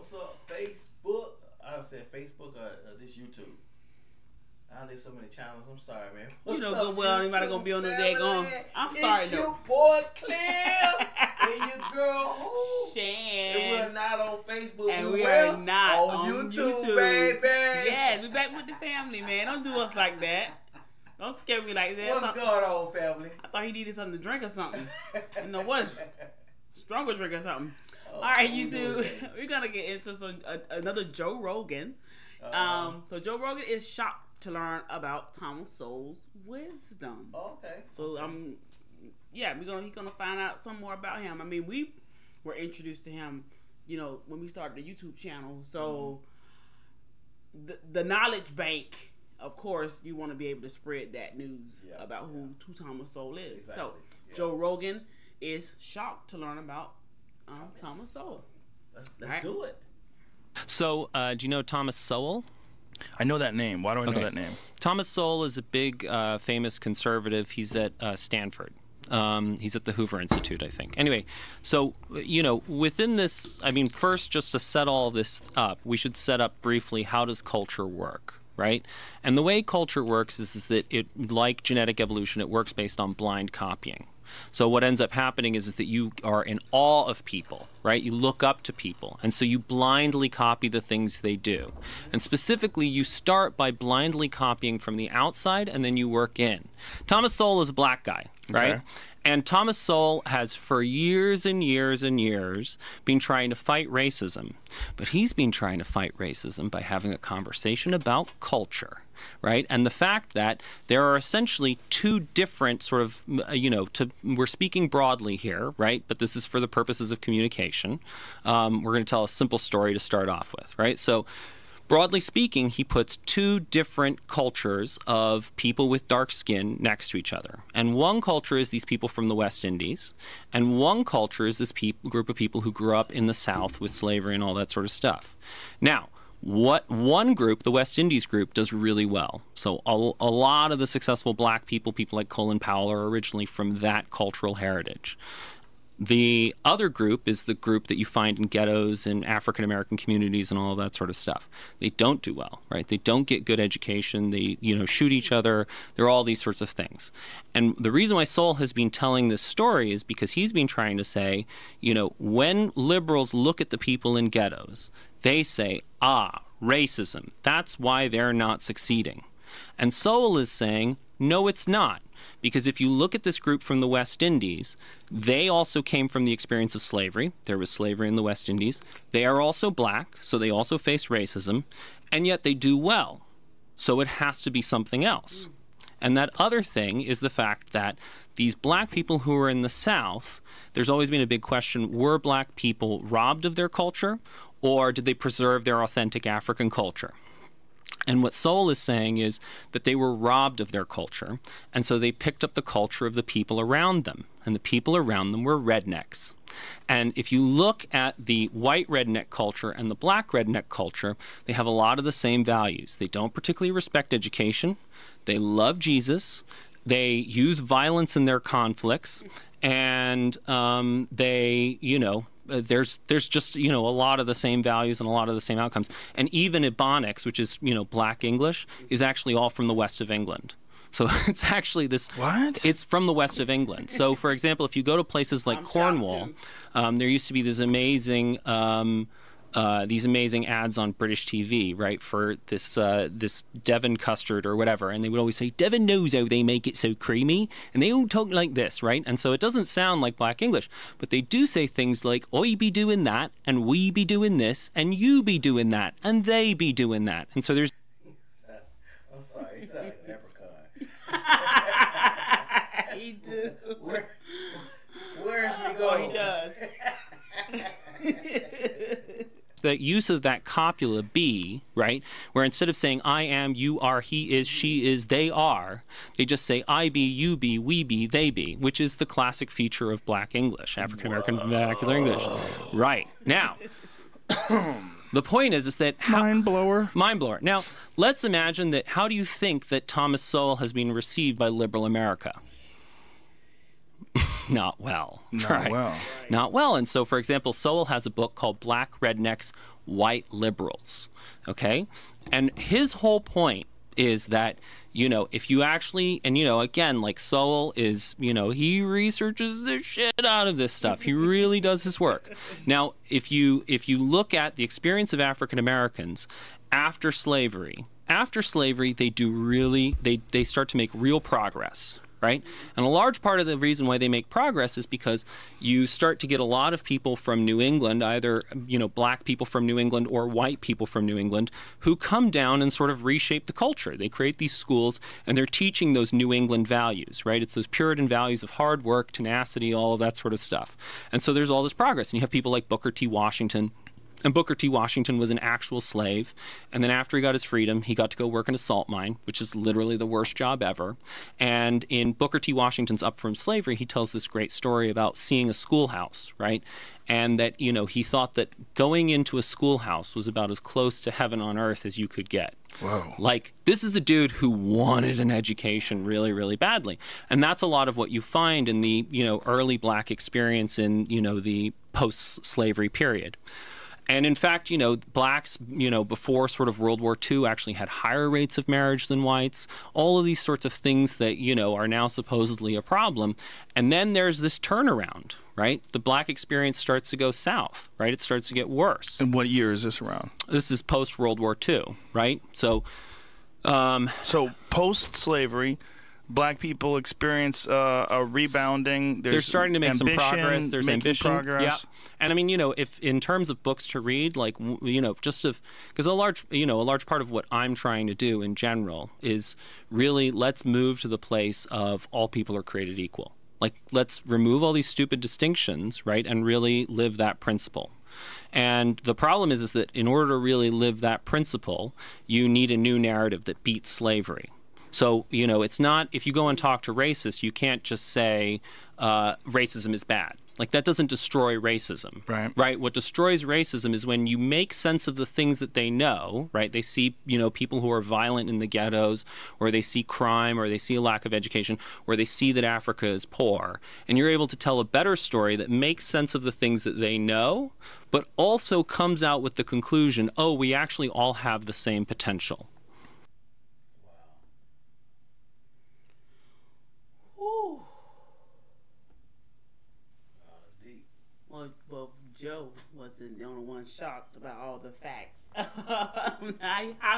what's up, Facebook? I said Facebook or this YouTube. I need so many channels. I'm sorry, man. What's you know good well anybody gonna be on the day going. I'm sorry, it's your boy Clem and your girl who? Shan. And we're not on Facebook. And we are not on YouTube, baby. Yeah, we back with the family, man. Don't do us like that. Don't scare me like that. What's going on, family? I thought he needed something to drink or something. You know what? Stronger drink or something. Oh, all right, YouTube. We're gonna get into some another Joe Rogan. So Joe Rogan is shocked to learn about Thomas Sowell's wisdom. Oh, okay. So yeah, he's gonna find out some more about him. I mean, we were introduced to him, you know, when we started the YouTube channel. So the knowledge bank, of course, you want to be able to spread that news about who Thomas Sowell is. Exactly. So Joe Rogan is shocked to learn about Thomas Sowell. Let's right? do it. So do you know Thomas Sowell? I know that name. Why do I know that name? Thomas Sowell is a big, famous conservative. He's at Stanford. He's at the Hoover Institute, I think. Anyway, so, you know, within this, I mean, first, just to set all this up, we should set up briefly, how does culture work, right? And the way culture works is that it, like genetic evolution, it works based on blind copying. So what ends up happening is that you are in awe of people, right? You look up to people, and so you blindly copy the things they do. And specifically, you start by blindly copying from the outside, and then you work in. Thomas Sowell is a black guy, right? Okay. And Thomas Sowell has, for years and years and years, been trying to fight racism. But he's been trying to fight racism by having a conversation about culture. Right, and the fact that there are essentially two different sort of, you know, we're speaking broadly here, right? But this is for the purposes of communication. We're going to tell a simple story to start off with, right? So, broadly speaking, he puts two different cultures of people with dark skin next to each other. And one culture is these people from the West Indies, and one culture is this group of people who grew up in the South with slavery and all that sort of stuff. Now, what one group, the West Indies group, does really well. So a lot of the successful black people, people like Colin Powell, are originally from that cultural heritage. The other group is the group that you find in ghettos and African-American communities and all that sort of stuff. They don't do well, right? They don't get good education. They, you know, shoot each other. There are all these sorts of things. And the reason why Sowell has been telling this story is because he's been trying to say, you know, when liberals look at the people in ghettos, they say, ah, racism. That's why they're not succeeding. And Sowell is saying, no, it's not. Because if you look at this group from the West Indies, they also came from the experience of slavery. There was slavery in the West Indies. They are also black, so they also face racism, and yet they do well. So it has to be something else. And that other thing is the fact that these black people who are in the South, there's always been a big question, were black people robbed of their culture, or did they preserve their authentic African culture? And what Sowell is saying is that they were robbed of their culture, and so they picked up the culture of the people around them, and the people around them were rednecks. And if you look at the white redneck culture and the black redneck culture, they have a lot of the same values. They don't particularly respect education. They love Jesus. They use violence in their conflicts, and they, you know, there's just, you know, a lot of the same values and a lot of the same outcomes. And even Ebonics, which is, you know, black English, is actually all from the west of England. So it's actually this. What? It's from the west of England. So, for example, if you go to places like Cornwall, there used to be these amazing ads on British TV, right, for this this Devon custard or whatever, and they would always say, Devon knows how they make it so creamy, and they all talk like this, right? And so it doesn't sound like black English, but they do say things like, I be doing that, and we be doing this, and you be doing that, and they be doing that. And so there's... I'm sorry, he sounded like an leprechaun. He do. Where's me going? Oh, he does. The use of that copula be, right, where instead of saying I am, you are, he is, she is, they are, they just say I be, you be, we be, they be, which is the classic feature of black English, African-American vernacular English. Right. Now, the point is that... Mind-blower. Mind-blower. Now, let's imagine that, how do you think that Thomas Sowell has been received by liberal America? not well. Not well. And so, for example, Sowell has a book called Black Rednecks White Liberals, okay? And his whole point is that, you know, if you actually, and, you know, again, like Sowell is, you know, he researches the shit out of this stuff. He really does his work. Now, if you look at the experience of African Americans after slavery, they do really, they start to make real progress, right? And a large part of the reason why they make progress is because you start to get a lot of people from New England, either, you know, black people from New England or white people from New England, who come down and sort of reshape the culture. They create these schools and they're teaching those New England values, right? It's those Puritan values of hard work, tenacity, all of that sort of stuff. And so there's all this progress. And you have people like Booker T. Washington. And Booker T. Washington was an actual slave, and then after he got his freedom, he got to go work in a salt mine, which is literally the worst job ever. And in Booker T. Washington's Up From Slavery, he tells this great story about seeing a schoolhouse, right? And that, you know, he thought that going into a schoolhouse was about as close to heaven on earth as you could get. Whoa. Like, this is a dude who wanted an education really, really badly. And that's a lot of what you find in the, you know, early black experience in, you know, the post-slavery period. And in fact, you know, blacks, you know, before sort of World War II actually had higher rates of marriage than whites, all of these sorts of things that, you know, are now supposedly a problem. And then there's this turnaround, right? The black experience starts to go south, right? It starts to get worse. And what year is this around? This is post-World War II, right? So, so post-slavery, black people experience a rebounding. They're starting to make some progress. There's ambition. Progress. Yeah. And I mean, you know, if in terms of books to read, like, you know, just of, because a large part of what I'm trying to do in general is really let's move to the place of all people are created equal. Like, let's remove all these stupid distinctions, right? And really live that principle. And the problem is that in order to really live that principle, you need a new narrative that beats slavery. So, you know, it's not, if you go and talk to racists, you can't just say racism is bad. Like, that doesn't destroy racism, right? What destroys racism is when you make sense of the things that they know, right? They see, you know, people who are violent in the ghettos, or they see crime, or they see a lack of education, or they see that Africa is poor. And you're able to tell a better story that makes sense of the things that they know, but also comes out with the conclusion, oh, we actually all have the same potential. Joe wasn't the only one shocked about all the facts. How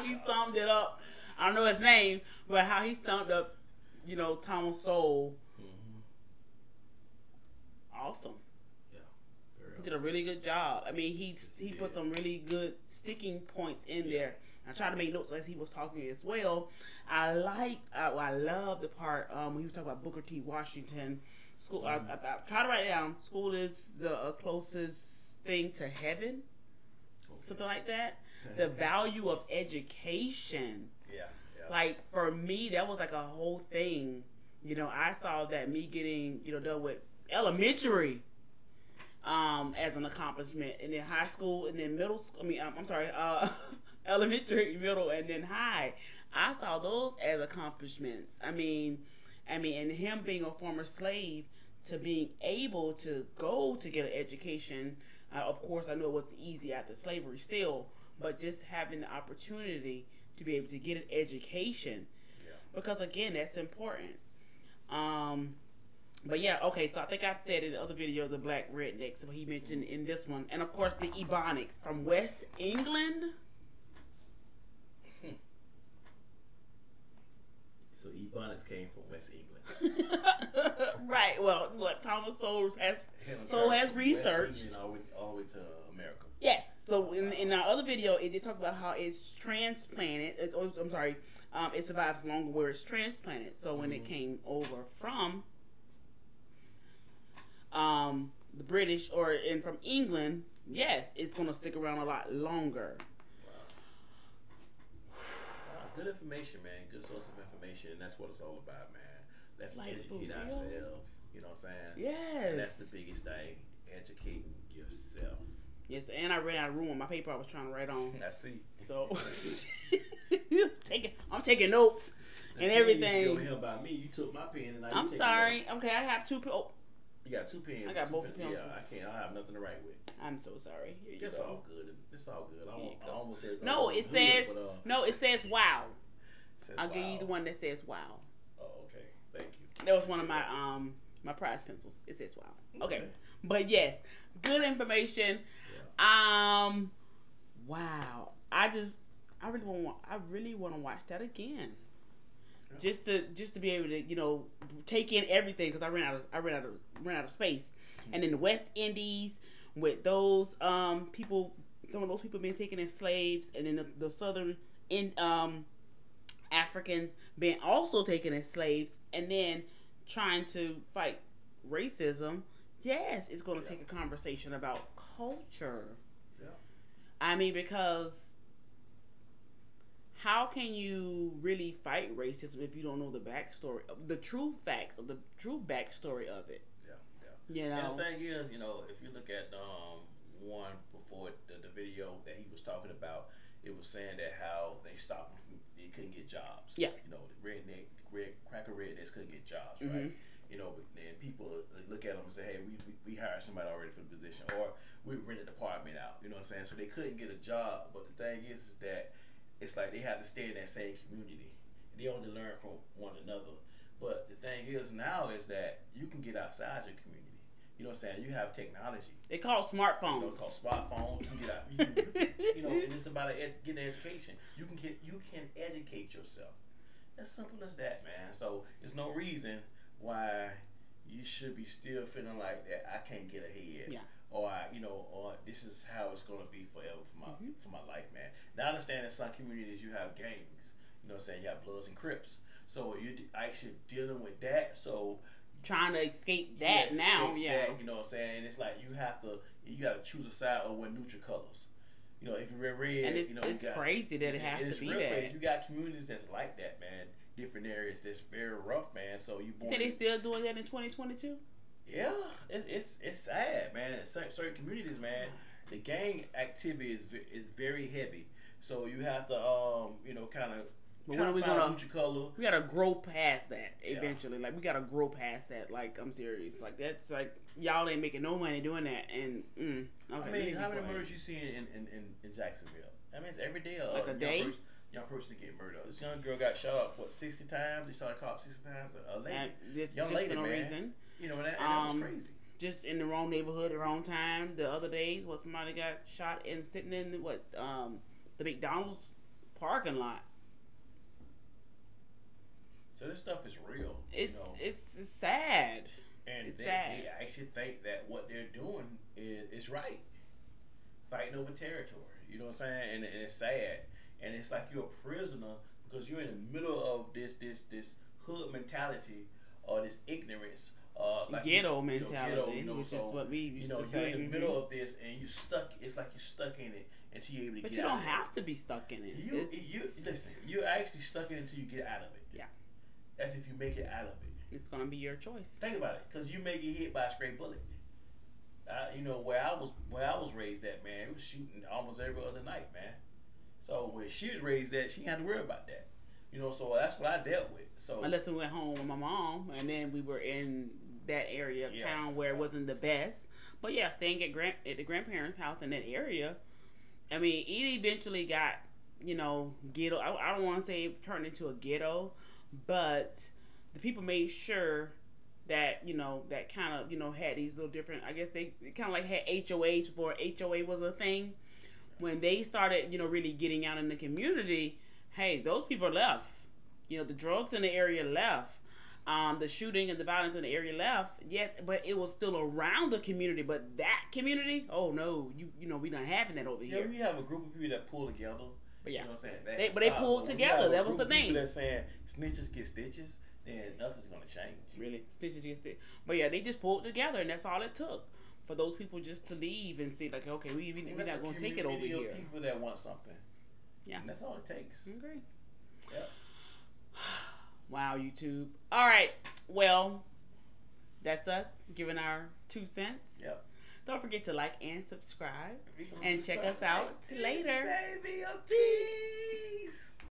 he summed it up, I don't know his name, but how he summed up, you know, Thomas Sowell. Mm-hmm. Awesome. Yeah. He did a really good job. I mean, he put some really good sticking points in there. I tried to make notes as he was talking as well. I love the part when he was talking about Booker T. Washington. School. Mm-hmm. I try to write it down. School is the closest thing to heaven, okay. Something like that. The value of education, yeah, like for me that was like a whole thing, you know. I saw that me getting, you know, done with elementary as an accomplishment, and then high school, and then middle school, I mean I'm sorry, elementary, middle, and then high. I saw those as accomplishments. I mean, and him being a former slave to being able to go to get an education, of course, I know it wasn't easy after slavery still, but just having the opportunity to be able to get an education, yeah. Because again, that's important. But yeah, okay, so I think I've said in the other video, the Black Rednecks, what he mentioned in this one, and of course the Ebonics from West England. So Ebonics came from West England. Right. Well, what Thomas Sowell has researched. All the way to America. Yes. So in our other video, it did talk about how it's transplanted. It survives longer where it's transplanted. So when it came over from the British and from England, yes, it's going to stick around a lot longer. Good information, man. Good source of information. And that's what it's all about, man. Let's like educate ourselves. You know what I'm saying? Yes. And that's the biggest thing. Educating yourself. Yes, and I ran out of room on my paper I was trying to write on. I see. So I'm taking notes and everything. You don't hear about me. You took my pen and I'm sorry. Notes. Okay, I have two. Oh. You got two pens. I got both pens. Yeah, I can't. I have nothing to write with. I'm so sorry. It's all good. It's all good. I almost said no. It says no. It says wow. I'll give you the one that says wow. Oh, okay. Thank you. That was one of my my prize pencils. It says wow. Okay, but yes, good information. Yeah. Wow. I really want to watch that again. Just to be able to, you know, take in everything, because I ran out of space. And in the West Indies, with those people, some of those people being taken as slaves, and then the southern Africans being also taken as slaves, and then trying to fight racism. Yes, it's going to take a conversation about culture. Yeah. I mean, because how can you really fight racism if you don't know the backstory, the true facts, or the true backstory of it? Yeah, yeah. You know. And the thing is, you know, if you look at one before the video that he was talking about, it was saying that how they stopped him from, they couldn't get jobs. Yeah. You know, the cracker rednecks couldn't get jobs, right? You know, but then people look at them and say, hey, we hired somebody already for the position, or we rented an apartment out. You know what I'm saying? So they couldn't get a job. But the thing is that it's like they have to stay in that same community. They only learn from one another. But the thing is now is that you can get outside your community. You know what I'm saying? You have technology. They call it smartphones. You know, call smartphones. You get out. You know, and it's about getting education. You can educate yourself. As simple as that, man. So there's no reason why you should be still feeling like that. I can't get ahead. Yeah. Or this is how it's gonna be forever for my life, man. Now I understand in some communities you have gangs, you know what I'm saying, you have Bloods and Crips. So you're actually dealing with that, so trying to escape that now, you know what I'm saying? And it's like you have to choose a side or wear neutral colors. You know, if you're red, you know, it's crazy that it has to be that. You got communities that's like that, man. Different areas that's very rough, man. So you born. And they still doing that in 2022? Yeah, it's sad, man. In certain communities, man, the gang activity is very heavy. So you have to, you know, kind of find your color. We gotta grow past that eventually. Yeah. Like we gotta grow past that. Like I'm serious. Like that's like y'all ain't making no money doing that. And okay, I mean, how many murders you see in Jacksonville? I mean, it's every day. Like a day. Young person get murdered. This young girl got shot up, what, 60 times? They shot a cop 60 times. A lady, young lady, no man. Reason. You know, and that was crazy. Just in the wrong neighborhood, the wrong time. The other days, somebody got shot and sitting in the McDonald's parking lot. So this stuff is real. It's you know? It's sad. And it's sad. They actually think that what they're doing is right, fighting over territory. You know what I'm saying? And it's sad. And it's like you're a prisoner because you're in the middle of this hood mentality or this ignorance, like ghetto mentality. Ghetto, you know, which is what we used to say. You're in the middle of this and you're stuck. It's like you're stuck in it until you're able to get out of it. But you don't have to be stuck in it. Listen, you're actually stuck in it until you get out of it. Yeah. As if you make it out of it. It's gonna be your choice. Think about it, because you may get hit by a stray bullet. You know where I was raised at, man, it was shooting almost every other night, man. So when she was raised that, she didn't have to worry about that. You know, so that's what I dealt with. So unless we went home with my mom, and then we were in that area of town where it wasn't the best. But yeah, staying at the grandparents' house in that area, I mean, it eventually got, you know, ghetto. I don't want to say it turned into a ghetto, but the people made sure that, you know, that kind of, you know, had these little different, I guess they kind of like had HOAs before HOA was a thing. When they started, you know, really getting out in the community, hey, those people left. You know, the drugs in the area left. The shooting and the violence in the area left. Yes, but it was still around the community. But that community, oh, no, you know, we not having that over here. Yeah, we have a group of people that pull together. But yeah. You know what I'm saying? They pulled together. That was the thing. People that saying snitches get stitches, then nothing's going to change. Really? Snitches get stitches. But, yeah, they just pulled together, and that's all it took. For those people just to leave and say like, okay, we're not gonna take it over here. People that want something, yeah, and that's all it takes. Okay. Yeah. Wow, YouTube. All right, well, that's us giving our 2 cents. Yep. Don't forget to like and subscribe, and check us out later. Baby, peace.